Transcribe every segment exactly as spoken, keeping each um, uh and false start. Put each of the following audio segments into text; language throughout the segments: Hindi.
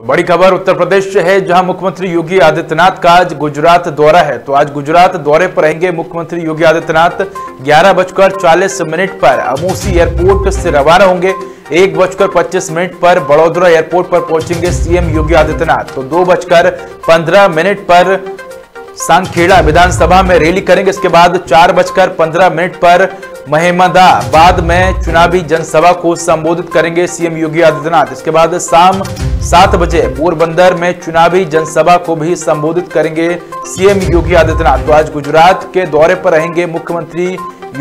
बड़ी खबर उत्तर प्रदेश से है, जहां मुख्यमंत्री योगी आदित्यनाथ का आज गुजरात दौरा है। तो आज गुजरात दौरे पर रहेंगे मुख्यमंत्री योगी आदित्यनाथ। ग्यारह बजकर चालीस मिनट पर अमौसी एयरपोर्ट से रवाना होंगे। एक बजकर पच्चीस मिनट पर बड़ौदा एयरपोर्ट पर पहुंचेंगे सीएम योगी आदित्यनाथ। तो दो बजकर पंद्रह मिनट पर सांखेड़ा विधानसभा में रैली करेंगे। इसके बाद चार बजकर पंद्रह मिनट पर महमदाबाद में चुनावी जनसभा को संबोधित करेंगे सीएम योगी आदित्यनाथ। इसके बाद शाम सात बजे पोरबंदर में चुनावी जनसभा को भी संबोधित करेंगे सीएम योगी आदित्यनाथ। तो आज गुजरात के दौरे पर रहेंगे मुख्यमंत्री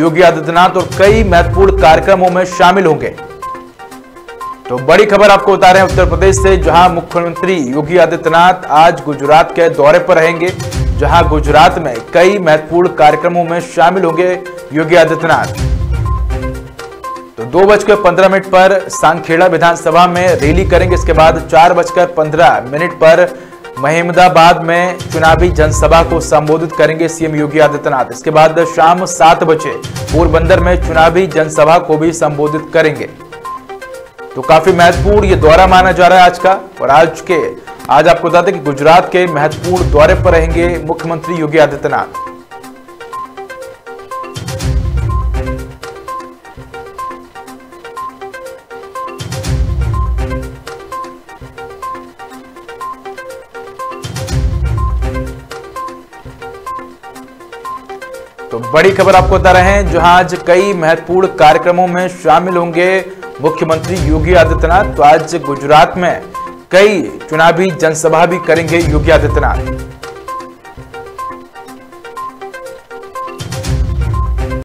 योगी आदित्यनाथ और कई महत्वपूर्ण कार्यक्रमों में शामिल होंगे। तो बड़ी खबर आपको बता रहे हैं उत्तर प्रदेश से, जहां मुख्यमंत्री योगी आदित्यनाथ आज गुजरात के दौरे पर रहेंगे, जहां गुजरात में कई महत्वपूर्ण कार्यक्रमों में शामिल होंगे योगी आदित्यनाथ। तो दो बजकर पंद्रह मिनट पर सांखेड़ा विधानसभा में रैली करेंगे। इसके बाद चार बजकर पंद्रह मिनट पर महमदाबाद में चुनावी जनसभा को संबोधित करेंगे सीएम योगी आदित्यनाथ। इसके बाद शाम सात बजे पोरबंदर में चुनावी जनसभा को भी संबोधित करेंगे। तो काफी महत्वपूर्ण ये दौरा माना जा रहा है आज का। और आज के आज आपको बता दें कि गुजरात के महत्वपूर्ण दौरे पर रहेंगे मुख्यमंत्री योगी आदित्यनाथ। तो बड़ी खबर आपको बता रहे हैं, जहां आज कई महत्वपूर्ण कार्यक्रमों में शामिल होंगे मुख्यमंत्री योगी आदित्यनाथ। तो आज गुजरात में कई चुनावी जनसभा भी करेंगे योगी आदित्यनाथ।